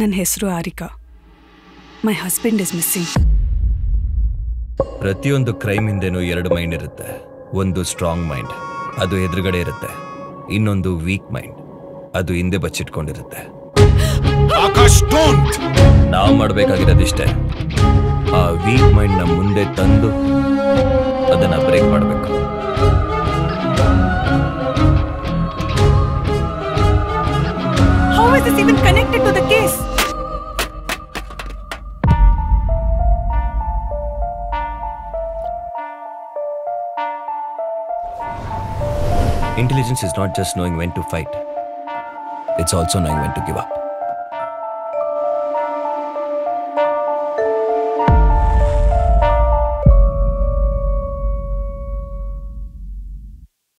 ನನ್ನ ಹೆಸರು Arika. My husband is missing. ಪ್ರತಿಯೊಂದು ಕ್ರೈಮ್ ಹಿಂದೆನೂ ಎರಡು ಮೈಂಡ್ ಇರುತ್ತೆ. ಒಂದು ಸ್ಟ್ರಾಂಗ್ ಮೈಂಡ್, ಅದು ಎದುರುಗಡೆ ಇರುತ್ತೆ. ಇನ್ನೊಂದು ವೀಕ್ ಮೈಂಡ್, ಅದು ಹಿಂದೆ ಬಚ್ಚಿಟ್ಕೊಂಡಿರುತ್ತೆ. ನಾವು ಮಾಡಬೇಕಾಗಿರೋದಿಷ್ಟೇ, ಆ ವೀಕ್ ಮೈಂಡ್ ನ ಮುಂದೆ ತಂದು ಅದನ್ನ ಬ್ರೇಕ್ ಮಾಡಬೇಕು. How is this even connected to the case? Intelligence is not just knowing when to fight. It's also knowing when to give up.